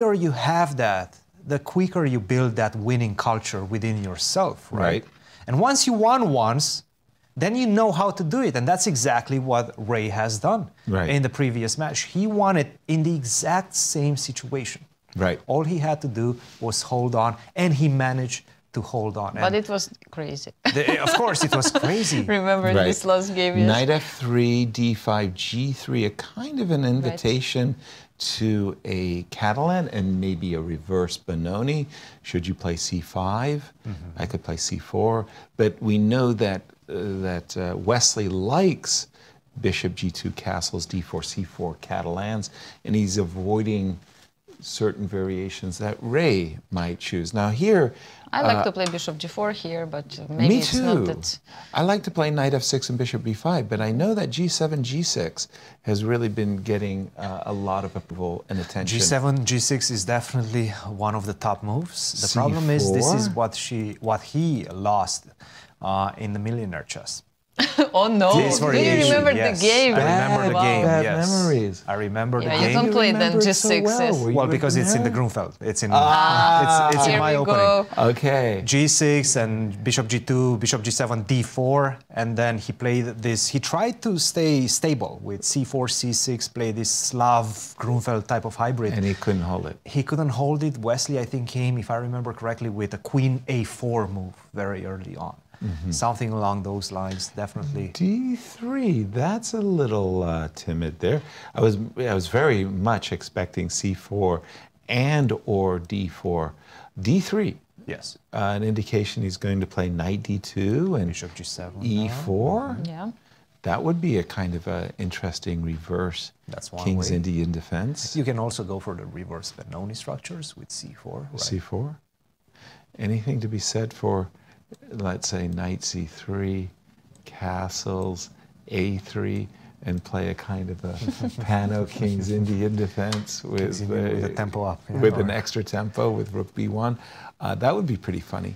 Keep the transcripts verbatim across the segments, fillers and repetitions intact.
The quicker you have that, the quicker you build that winning culture within yourself, right? right? And once you won once, then you know how to do it. And that's exactly what Ray has done right. in the previous match. He won it in the exact same situation. Right. All he had to do was hold on, and he managed to hold on. But and it was crazy. The, of course, it was crazy. Remember right. this last game? Yes. Knight f three, d five, g three, a kind of an invitation right. to a Catalan and maybe a reverse Benoni. Should you play c five? Mm-hmm. I could play c four. But we know that, uh, that uh, Wesley likes bishop g two castles, d four, c four Catalans, and he's avoiding certain variations that Ray might choose. Now here... I like uh, to play bishop g four here, but maybe me it's too. Not that... I like to play knight f six and bishop b five, but I know that g seven, g six has really been getting uh, a lot of approval and attention. g seven, g six is definitely one of the top moves. The c four? Problem is this is what, she, what he lost uh, in the Millionaire Chess. Oh no! Do you remember yes. the game? I remember yeah, the wow. game. Bad yes. memories. I remember yeah, the you game. You don't play then just so sixes. Well, well because it's in the Grunfeld. It's in. Ah, it's, it's in my opening. Go. Okay. g six and bishop g two, bishop g seven, d four, and then he played this. He tried to stay stable with c four, c six. Play this Slav Grunfeld type of hybrid. And he couldn't hold it. He couldn't hold it. Wesley, I think, came, if I remember correctly, with a queen a four move very early on. Mm-hmm. Something along those lines, definitely. d three, that's a little uh, timid there. I was, I was very much expecting c four and or d four. d three. Yes. Uh, an indication he's going to play knight d two and bishop g seven, e four. No. Yeah. That would be a kind of a interesting reverse That's one King's way. Indian defense. You can also go for the reverse Benoni structures with c four. Right? c four. Anything to be said for... let's say knight c three, castles, a three, and play a kind of a Pano King's Indian defense with, Indian with uh, a tempo up, yeah, with or... an extra tempo with rook b one. Uh, that would be pretty funny.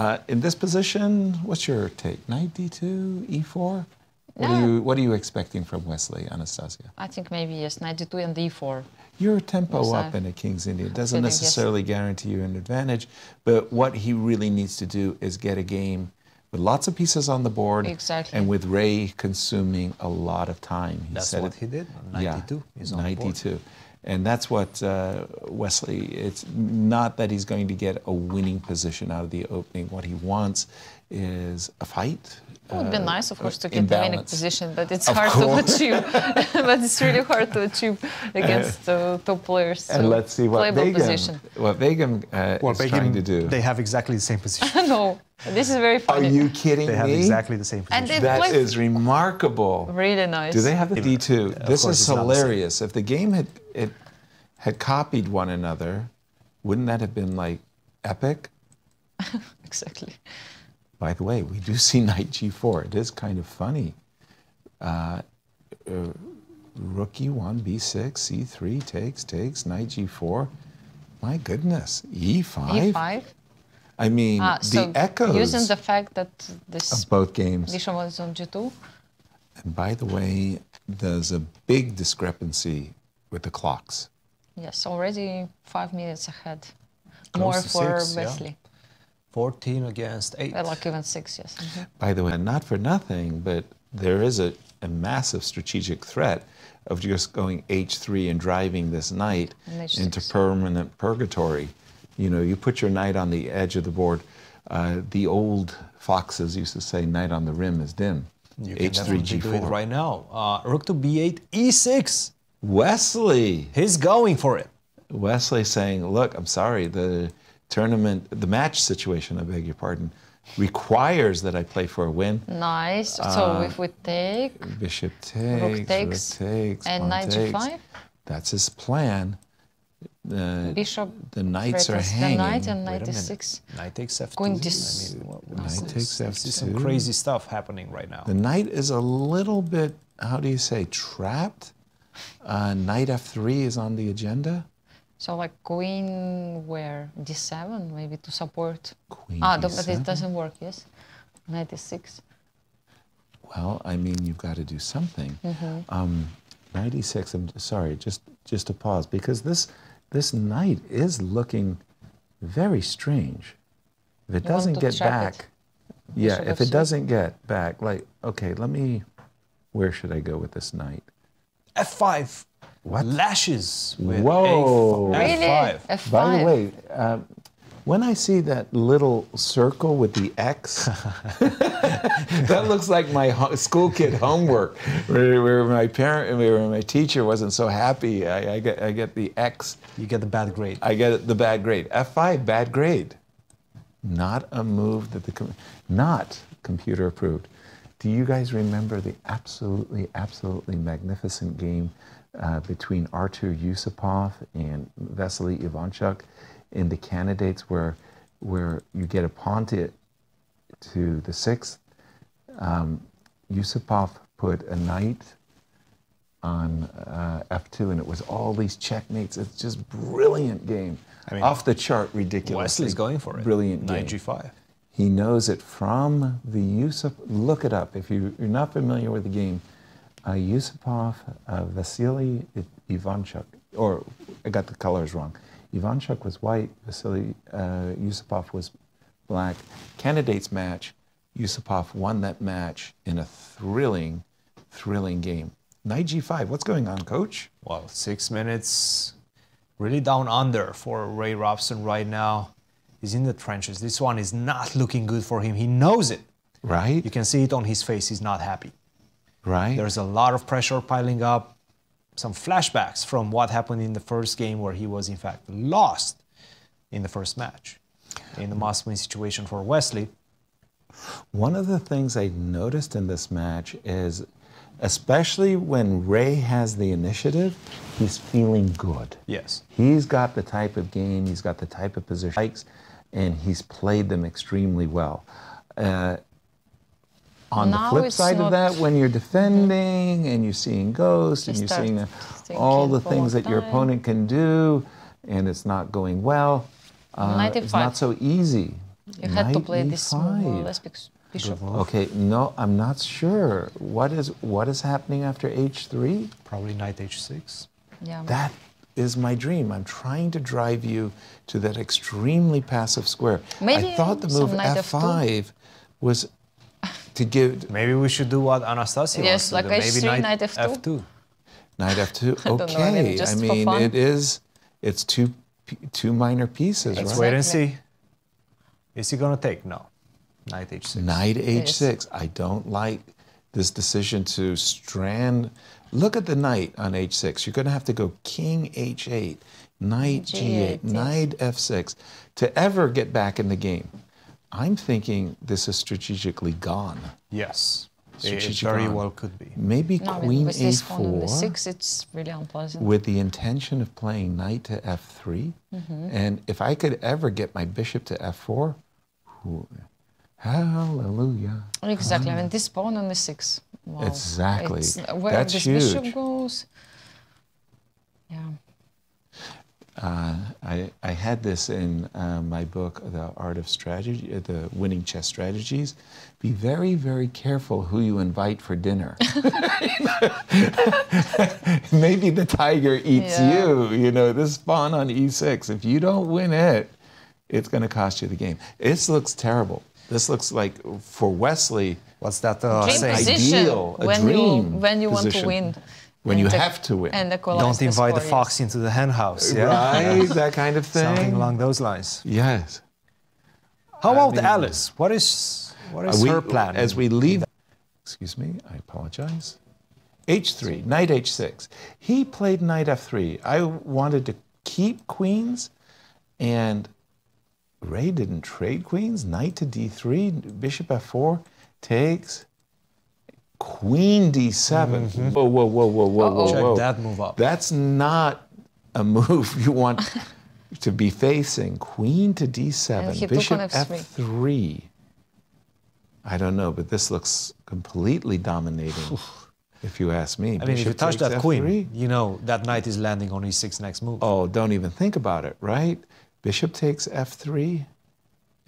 Uh, in this position, what's your take? Knight d two, e four. What, no. are you, what are you expecting from Wesley, Anastasia? I think maybe yes, knight d two and d four. Your tempo yes, up in a King's Indian doesn't kidding, necessarily yes. guarantee you an advantage, but what he really needs to do is get a game with lots of pieces on the board exactly. and with Ray consuming a lot of time. He that's said what it, he did, knight yeah, d two is on the board. d two. And that's what uh, Wesley, it's not that he's going to get a winning position out of the opening. What he wants is a fight. It would be nice, of course, to get the winning position, but it's of hard course. to achieve. But it's really hard to achieve against uh, top players. So and let's see what Begum, what Begum uh, well, is Begum, trying to do. They have exactly the same position. No, this is very funny. Are you kidding they me? They have exactly the same position. And that like, is remarkable. Really nice. Do they have the d two? Yeah, this is hilarious. If the game had it had copied one another, wouldn't that have been like epic? Exactly. By the way, we do see knight g four. It is kind of funny. Uh, uh, rook e one, b six, c three, takes, takes, knight g four. My goodness, e five? e five? I mean, ah, so the echoes... using the fact that this... of both games. Bishop was on g two. And by the way, there's a big discrepancy with the clocks. Yes, already five minutes ahead. Close more for six, Wesley. Yeah. fourteen against eight. Well, like even six, yes. Mm-hmm. By the way, not for nothing, but there is a, a massive strategic threat of just going h three and driving this knight into permanent purgatory. You know, you put your knight on the edge of the board. Uh, the old foxes used to say, knight on the rim is dim. You can h three, g four. Do it right now. Uh, rook to b eight, e six. Wesley. He's going for it. Wesley saying, look, I'm sorry, the... tournament, the match situation, I beg your pardon, requires that I play for a win. Nice. Uh, so if we take... bishop takes, rook takes, rook takes and knight g five? That's his plan. The, bishop the knights are hanging. The knight and knight d six. Knight takes f two. Queen d six. I mean, what, what knight takes f two. There's some crazy stuff happening right now. The knight is a little bit, how do you say, trapped. Uh, knight f three is on the agenda. So like queen where d seven maybe to support. Queen ah, d seven? But it doesn't work. Yes, knight d six. Well, I mean you've got to do something. Mm-hmm. um, knight d six. I'm sorry, just just a pause because this this night is looking very strange. If it doesn't get back, yeah, if it doesn't get back, like, okay, let me, where should I go with this night? F five. What? Lashes with Whoa. F five. Really? F five. By the way, uh, when I see that little circle with the X, that looks like my ho school kid homework, where, where my parent, where my teacher wasn't so happy. I, I get, I get the X. You get the bad grade. I get the bad grade. F five, bad grade. Not a move that the com not computer approved. Do you guys remember the absolutely, absolutely magnificent game uh, between Artur Yusupov and Vasily Ivanchuk? In the candidates where where you get a pawn to, to the sixth, um, Yusupov put a knight on uh, F two, and it was all these checkmates. It's just brilliant game. I mean, off the chart, ridiculous. Wesley's going for it. Brilliant game. Knight G five. He knows it from the Yusupov. Look it up. If you, you're not familiar with the game, uh, Yusupov, uh, Vasily Ivanchuk, or I got the colors wrong. Ivanchuk was white, Vasily uh, Yusupov was black. Candidates match, Yusupov won that match in a thrilling, thrilling game. Knight G five, what's going on, coach? Well, six minutes, really down under for Ray Robson right now. He's in the trenches. This one is not looking good for him. He knows it. Right. You can see it on his face. He's not happy. Right. There's a lot of pressure piling up. Some flashbacks from what happened in the first game where he was, in fact, lost in the first match in the must-win situation for Wesley. One of the things I noticed in this match is, especially when Ray has the initiative, he's feeling good. Yes. He's got the type of game, he's got the type of position, and he's played them extremely well. Uh, On now the flip side of that, when you're defending and you're seeing ghosts and you're seeing the, all the things that your opponent can do and it's not going well, uh, it's not so easy. You had to play this move, less bishop. Okay, no, I'm not sure. What is what is happening after H three? Probably knight H six. Yeah. That is my dream. I'm trying to drive you to that extremely passive square. Maybe I thought the move F five was... To give Maybe we should do what Anastasia yes, wants like to do. Maybe H three, knight F two. F two. Knight F two, okay. I, know, I mean, I mean it is, it's two, two minor pieces, Let's right? wait and see. Is he going to take? No. Knight H six. Knight H six. Yes. I don't like this decision to strand. Look at the knight on H six. You're going to have to go king H eight, knight G eight, G eight knight F six to ever get back in the game. I'm thinking this is strategically gone. Yes, it very well could be. Maybe no, queen with A four. Six, it's really unpleasant. With the intention of playing knight to F three, mm-hmm. and if I could ever get my bishop to F four, whew, hallelujah. Exactly. I mean, this pawn on the six. Wow. Exactly. It's, where That's this huge. Bishop goes. Yeah. Uh, I, I had this in uh, my book, The Art of Strategy, uh, The Winning Chess Strategies. Be very, very careful who you invite for dinner. Maybe the tiger eats yeah. you, you know, this pawn on E six. If you don't win it, it's going to cost you the game. This looks terrible. This looks like, for Wesley, what's that uh, saying? Ideal, a when dream you, when you position. Want to win. When and you the, have to win. And the Don't invite the fox into the hen house. Yeah? Right, that kind of thing. Something along those lines. Yes. How about Alice? What is, what is we, her plan? As we leave... Excuse me, I apologize. H three, knight H six. He played knight F three. I wanted to keep queens, and Ray didn't trade queens. Knight to D three, bishop F four, takes... Queen D seven. Mm-hmm. Whoa, whoa, whoa, whoa, whoa, uh-oh. whoa, whoa. Check that move up. That's not a move you want to be facing. Queen to D seven, bishop F three. I don't know, but this looks completely dominating, if you ask me. I mean, bishop if you touch that F three, queen, you know that knight is landing on E six next move. Oh, don't even think about it, right? Bishop takes F three.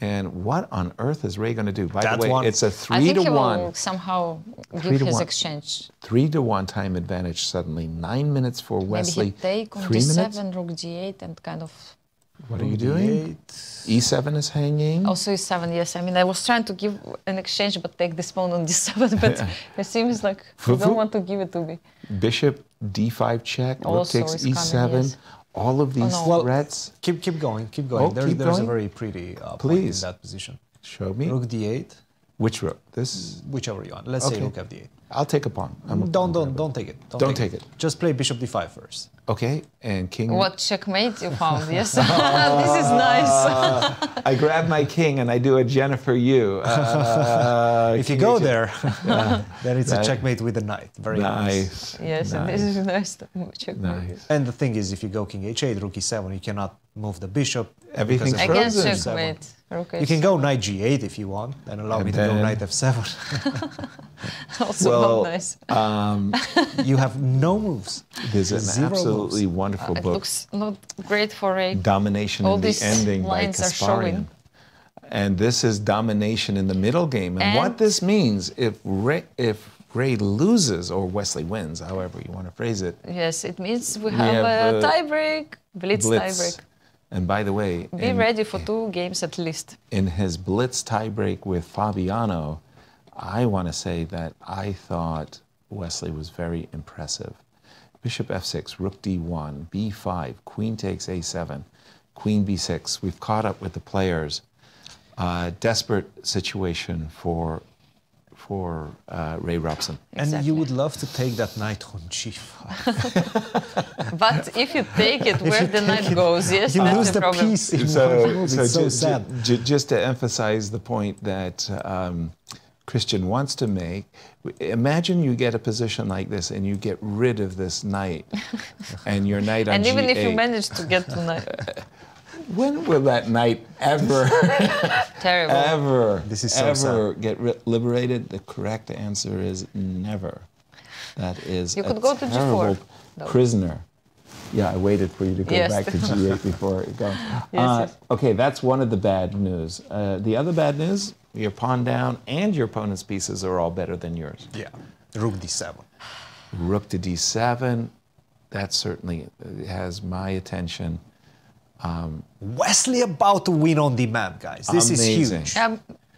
And what on earth is Ray going to do? By that the way, one. It's a three to one. I think he will somehow give his exchange. Three to one time advantage suddenly. Nine minutes for Wesley. Maybe he take on d seven, rook d eight, and kind of. What are you doing? e seven is hanging. Also e seven, yes. I mean, I was trying to give an exchange, but take this pawn on d seven, but it seems like you don't want to give it to me. Bishop d five check. Also rook takes e seven. Coming, yes. All of these oh, no. threats. Well, keep keep going, keep going. Oh, there, keep there's going? a very pretty uh, point in that position. Show me. Rook d eight. Which rook? This. Whichever you want. Let's okay. say rook f d eight. I'll take a pawn. I'm don't don't whatever. don't take it. Don't, don't take, take it. it. Just play bishop d five first. Okay, and king. What checkmate you found? Yes, uh, this is nice. I grab my king and I do a Jennifer Yu. Uh, if you go there, yeah. then it's that, a checkmate with a knight. Very nice. nice. Yes, nice. And this is nice checkmate. Nice. And the thing is, if you go king h eight, rook e seven, you cannot move the bishop. Everything's frozen. Against checkmate. Rook you can go knight g eight if you want, and allow and me then... to go knight f seven. Also well, not nice. Um, you have no moves. There's an Zero absolutely moves. wonderful uh, book. It looks not great for a domination in the ending by Kasparian. And this is domination in the middle game. And, and what this means, if Ray, if Ray loses or Wesley wins, however you want to phrase it. Yes, it means we have, we have a tiebreak, blitz, blitz. tiebreak. And by the way, be in, ready for two games at least. In his blitz tiebreak with Fabiano, I want to say that I thought Wesley was very impressive. Bishop f six, rook d one, b five, queen takes a seven, queen b six. We've caught up with the players. Uh, desperate situation for for uh, Ray Robson. Exactly. And you would love to take that knight on g five. But if you take it, where the knight it, goes, yes, you that's lose the, the piece. So, so, so, so sad. Just to emphasize the point that um, Christian wants to make, imagine you get a position like this and you get rid of this knight and your knight on g eight. And even if you manage to get the knight. When will that knight ever, Terrible. ever, this is so ever sad. get liberated? The correct answer is never. That is you a could go to terrible G four, prisoner. Yeah, I waited for you to go yes. back to g eight before it goes. Yes, uh, yes. Okay, that's one of the bad news. Uh, the other bad news, your pawn down and your opponent's pieces are all better than yours. Yeah, rook d seven. Rook to d seven, that certainly has my attention. Um, Wesley about to win on demand, guys. This amazing. is huge. Um,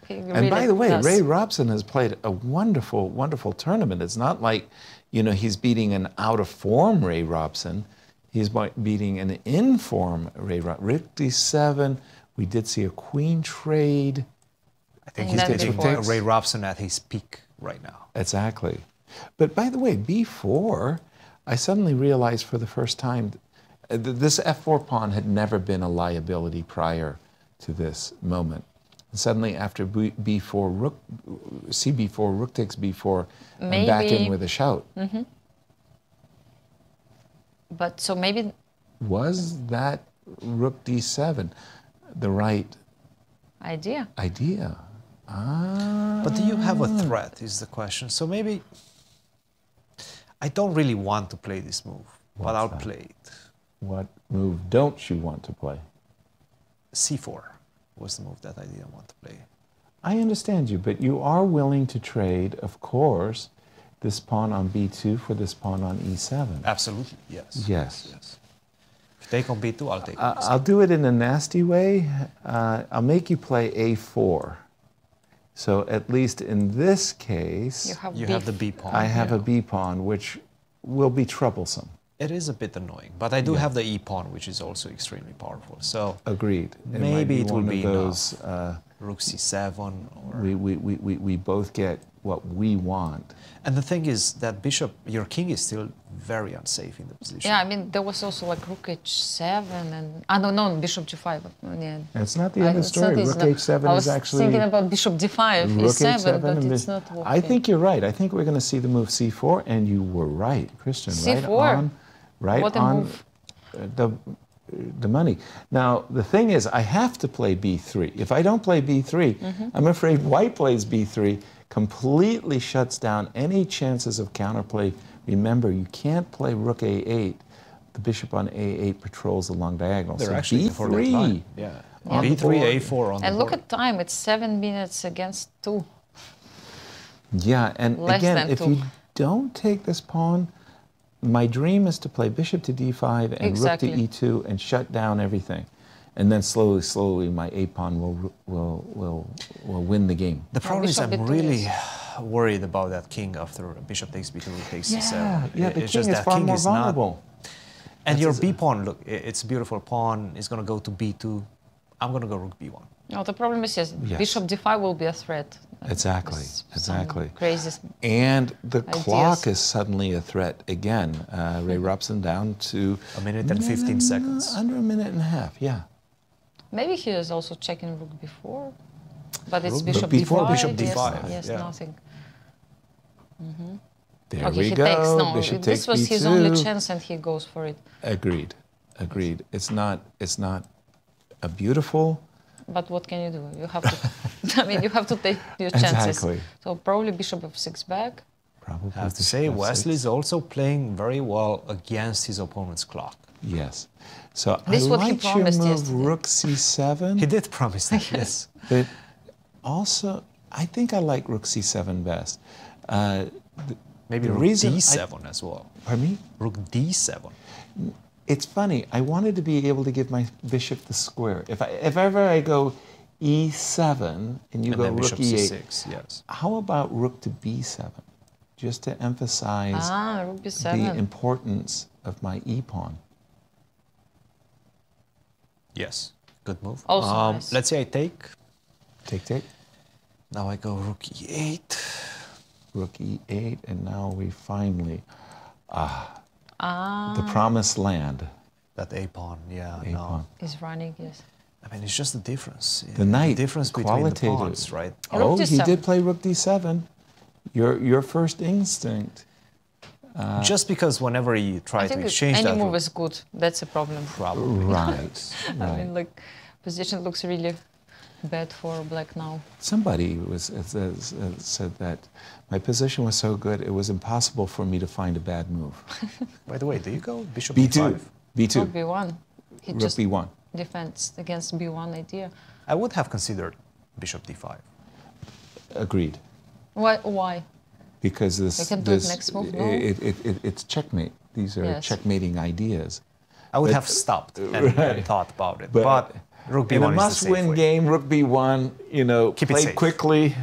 really and by the way, does. Ray Robson has played a wonderful, wonderful tournament. It's not like, you know, he's beating an out-of-form Ray Robson. He's beating an in-form Ray Robson. Rook d seven. We did see a queen trade. I think and he's taking Ray Robson at his peak right now. Exactly. But by the way, b four, I suddenly realized for the first time this f four pawn had never been a liability prior to this moment. And suddenly, after b four, rook, c b four, rook takes b four, maybe, and back in with a shout. Mm-hmm. But so maybe... Was that rook d seven the right... Idea. Idea. Ah. But do you have a threat, is the question. So maybe... I don't really want to play this move, What's but I'll that? play it. What move don't you want to play? c four was the move that I didn't want to play. I understand you, but you are willing to trade, of course, this pawn on b two for this pawn on e seven. Absolutely, yes. Yes. yes. If you take on b two, I'll take uh, on b two. I'll do it in a nasty way. Uh, I'll make you play a four. So at least in this case... You have, you have the b-pawn. I have yeah. a b-pawn, which will be troublesome. It is a bit annoying, but I do yeah. have the e-pawn, which is also extremely powerful. So agreed. It maybe it will be those uh, rook c seven. Or we, we we we we both get what we want. And the thing is that bishop, your king is still very unsafe in the position. Yeah, I mean there was also like rook h seven and I don't know bishop g five. But, yeah, it's not the other I, story. Rook h seven no, is actually. I was thinking about bishop d five, e seven, but it's not working. I think you're right. I think we're going to see the move c four, and you were right, Christian. c four. Right on. Right what on move. the the money. Now the thing is, I have to play b three. If I don't play b three, mm-hmm. I'm afraid White plays b three completely shuts down any chances of counterplay. Remember, you can't play rook a eight. the bishop on A eight patrols the long diagonal. They're so actually B three. Yeah. Yeah. B three, A four on the And look board. At time, it's seven minutes against two. Yeah, and Less again, if two. You don't take this pawn, my dream is to play bishop to D five and exactly. rook to E two and shut down everything. And then slowly, slowly, my a pawn will will will will win the game. The problem is, I'm really worried about that king after bishop takes b two, rook takes c seven. Yeah, yeah, the king is far more vulnerable. And your b pawn, look, it's a beautiful pawn. It's going to go to b two. I'm going to go rook b one. No, the problem is, yes, bishop d five will be a threat. Exactly, exactly. Crazy. And the clock is suddenly a threat again. Uh, Ray Robson down to a minute and fifteen seconds. Under a minute and a half, yeah. Maybe he is also checking rook before, but it's rook bishop before d five. Bishop d five. Yes, yes yeah. nothing. Mm-hmm. There okay, we he go. Takes, no, bishop this takes was b two. His only chance, and he goes for it. Agreed, agreed. It's not, it's not a beautiful. But what can you do? You have to. I mean, you have to take your chances. Exactly. So probably bishop f six back. Probably. I have to say, Wesley is also playing very well against his opponent's clock. Yes. So this I like your move, yesterday. Rook c seven. He did promise that, yes. But also, I think I like rook c seven best. Uh, the, Maybe the rook d seven I, as well. Pardon me? Rook d seven. It's funny. I wanted to be able to give my bishop the square. If, I, if ever I go e seven and you and go rook bishop e eight, c six, yes. How about rook to b seven? Just to emphasize ah, rook b seven. The importance of my e-pawn. Yes, good move. Also um, nice. Let's say I take. Take, take. Now I go rook e eight. Rook e eight, and now we finally, ah, ah. the promised land. That a-pawn, yeah. A-pawn. No. Is running, yes. I mean, it's just the difference. The knight, the difference between the pawns, right? Oh, he did play rook d seven. Your, your first instinct. Uh, Just because whenever you try to exchange that... any move is good, that's a problem. Probably. Right. right. I mean, like, position looks really bad for black now. Somebody was uh, uh, said that my position was so good, it was impossible for me to find a bad move. By the way, do you go bishop b two? b two. Rook b one. He Rook just b one. Defense against b one idea. I would have considered bishop d five. Agreed. Why? Why? Because this, this next move, no? it, it, it, it's checkmate. These are yes. checkmating ideas. I would but, have stopped and, right. and thought about it. But, but rook b one is a must-win game. Rook b one, you know, Keep play quickly,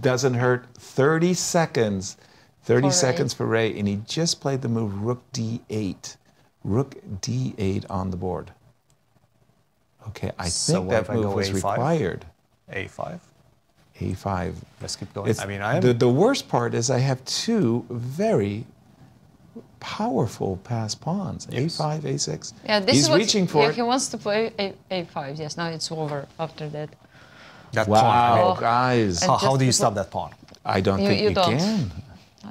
doesn't hurt. Thirty seconds, thirty for seconds Ray. for Ray, and he just played the move rook d eight, rook d eight on the board. Okay, I so think that move was required. a five. a five. Let's keep going. It's, I mean, I am... the, the worst part is I have two very powerful passed pawns. Yes. a five, a six. Yeah, this He's is what, reaching for yeah, it. He wants to play a, a5. Yes, now it's over after that. That wow, pawn. Wow, I mean, guys. How, how do you stop that pawn? I don't you, think you, you don't. can.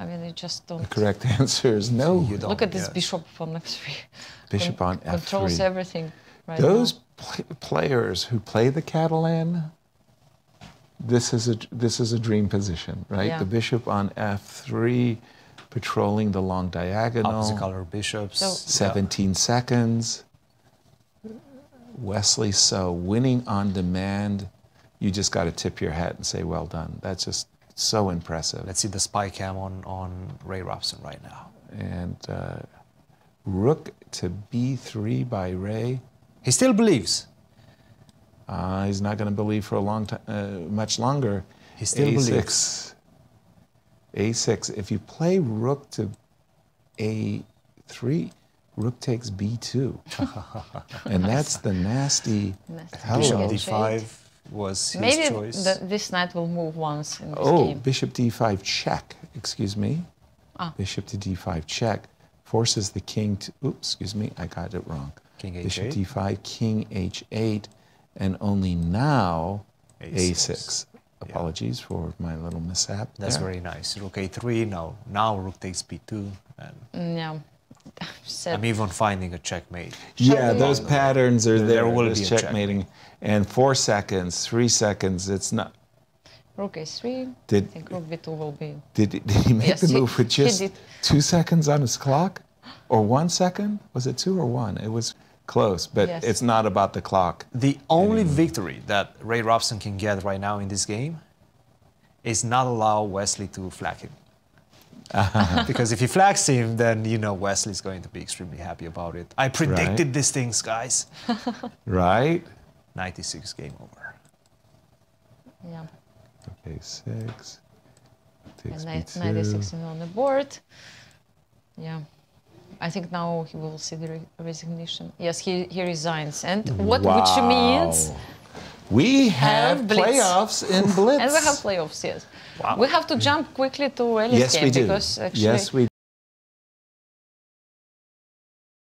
I mean, you just don't. The correct answer is no. You don't. Look at this yes. bishop on f three. Bishop on f three. Controls everything right Those now. Pl players who play the Catalan... This is a this is a dream position, right? Yeah. The bishop on f three, patrolling the long diagonal. Opposite color bishops. So, Seventeen yeah. seconds. Wesley So winning on demand. You just got to tip your hat and say well done. That's just so impressive. Let's see the spy cam on on Ray Robson right now. And uh, rook to b three by Ray. He still believes. Uh, he's not going to believe for a long time, uh, much longer. He still believes. a six. If you play rook to a three, rook takes b two, and that's the nasty. nasty. Hello. Bishop d five was his Maybe choice. Maybe this knight will move once in this oh, game. Oh, bishop d five check. Excuse me. Ah. Bishop to d five check forces the king to. Oops, excuse me, I got it wrong. King h eight. Bishop d five, king h eight. And only now, a six. a six. Apologies yeah. for my little mishap. That's there. very nice. Rook a three, now, now rook takes b two. And yeah. I'm even finding a checkmate. Yeah, those yeah. patterns are there. There will be checkmating. Checkmate. And four seconds, three seconds, it's not... Rook a three, did, I think rook b two will be... Did, did he make yes, the move with just two seconds on his clock? or one second? Was it two or one? It was close, but yes. It's not about the clock. The only anymore. victory that Ray Robson can get right now in this game is not allow Wesley to flag him. Uh-huh. Because if he flags him, then you know Wesley's going to be extremely happy about it. I predicted right. these things, guys. Right? ninety-six, game over. Yeah. Okay, six. Takes and ninety-six is on the board. Yeah. I think now he will see the re resignation. Yes, he, he resigns. And what, wow. which means... We have playoffs in Blitz. And we have playoffs, yes. Wow. We have to jump quickly to Ellie's yes, game. We do. Because actually yes, we do.